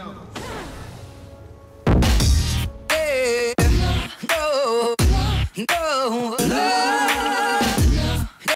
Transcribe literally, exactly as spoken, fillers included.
terminamos. Hey, no, no, no.